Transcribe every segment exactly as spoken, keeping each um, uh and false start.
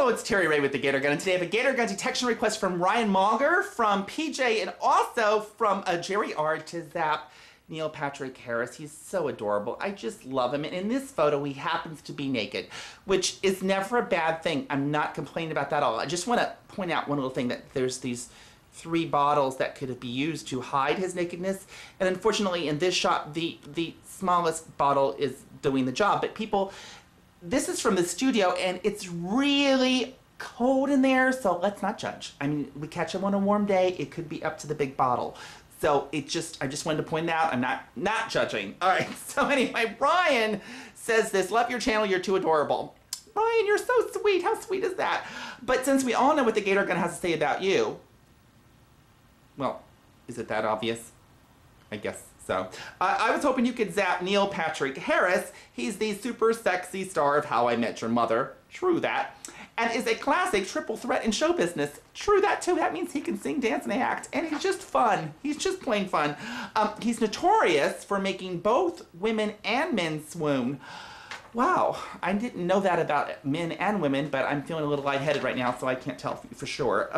Hello, it's Terry Ray with the Gaydar Gun, and today I have a Gaydar Gun detection request from Ryan Mauger, from P J, and also from uh, Jerry R to Zap, Neil Patrick Harris. He's so adorable. I just love him, and in this photo he happens to be naked, which is never a bad thing. I'm not complaining about that at all. I just want to point out one little thing, that there's these three bottles that could be used to hide his nakedness, and unfortunately in this shot the, the smallest bottle is doing the job, but people... This is from the studio, and it's really cold in there, so let's not judge. I mean, we catch him on a warm day, it could be up to the big bottle. So it just, I just wanted to point it out, I'm not, not judging. All right, so anyway, Ryan says this, love your channel, you're too adorable. Ryan, you're so sweet, how sweet is that? But since we all know what the Gaydar Gun has to say about you, well, is it that obvious? I guess so. Uh, I was hoping you could zap Neil Patrick Harris. He's the super sexy star of How I Met Your Mother. True that. And is a classic triple threat in show business. True that too. That means he can sing, dance, and act. And he's just fun. He's just plain fun. Um, he's notorious for making both women and men swoon. Wow, I didn't know that about men and women, but I'm feeling a little lightheaded right now, so I can't tell for sure.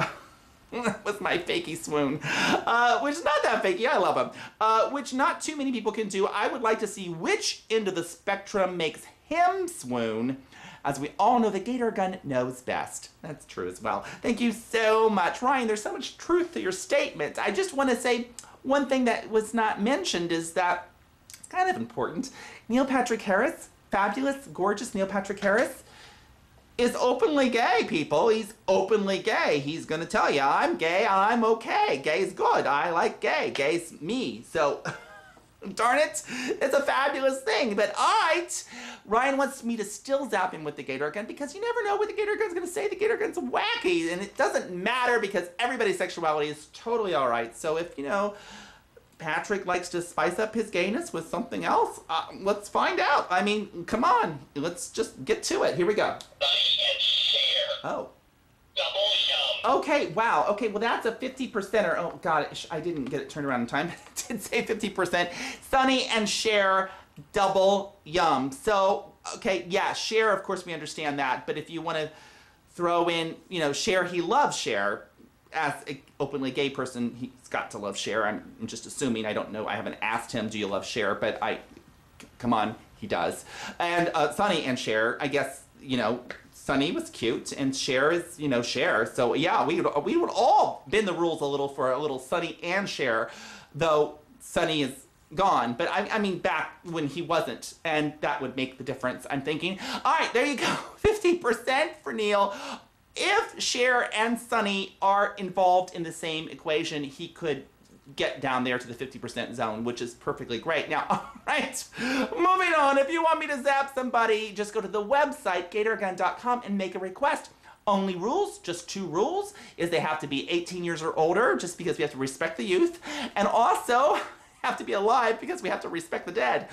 With my fakey swoon, uh, which is not that fakey, I love him, uh, which not too many people can do. I would like to see which end of the spectrum makes him swoon. As we all know, the Gaydar Gun knows best. That's true as well. Thank you so much. Ryan, there's so much truth to your statement. I just want to say one thing that was not mentioned is that, it's kind of important, Neil Patrick Harris, fabulous, gorgeous Neil Patrick Harris, is openly gay, people. He's openly gay. He's gonna tell you, I'm gay, I'm okay. Gay's good, I like gay, gay's me. So, darn it, it's a fabulous thing. But I, Ryan wants me to still zap him with the Gaydar Gun because you never know what the Gaydar Gun's gonna say. The Gaydar Gun's wacky, and it doesn't matter because everybody's sexuality is totally all right. So if, you know, Patrick likes to spice up his gayness with something else, uh, let's find out. I mean, come on, let's just get to it. Here we go. Oh. Double yum. Okay, wow. Okay, well, that's a fifty percenter. Oh, God, I didn't get it turned around in time. It did say fifty percent. Sonny and Cher, double yum. So, okay, yeah, Cher, of course, we understand that. But if you want to throw in, you know, Cher, he loves Cher. As an openly gay person, he's got to love Cher. I'm, I'm just assuming. I don't know. I haven't asked him, do you love Cher? But I, come on, he does. And uh, Sonny and Cher, I guess, you know, Sonny was cute, and Cher is, you know, Cher. So, yeah, we would, we would all bend the rules a little for a little Sonny and Cher, though Sonny is gone. But, I, I mean, back when he wasn't, and that would make the difference, I'm thinking. All right, there you go. fifty percent for Neil. If Cher and Sonny are involved in the same equation, he could get down there to the fifty percent zone, which is perfectly great. Now, all right, moving on. If you want me to zap somebody, just go to the website, Gaydar Gun dot com, and make a request. Only rules, just two rules, is they have to be eighteen years or older, just because we have to respect the youth, and also have to be alive because we have to respect the dead.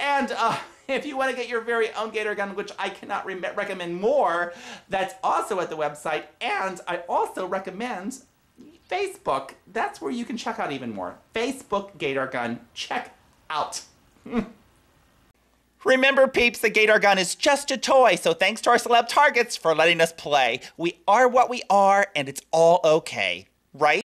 And, uh... if you want to get your very own Gaydar Gun, which I cannot re recommend more, that's also at the website. And I also recommend Facebook. That's where you can check out even more. Facebook Gaydar Gun. Check out. Remember, peeps, the Gaydar Gun is just a toy. So thanks to our celeb targets for letting us play. We are what we are, and it's all okay, right?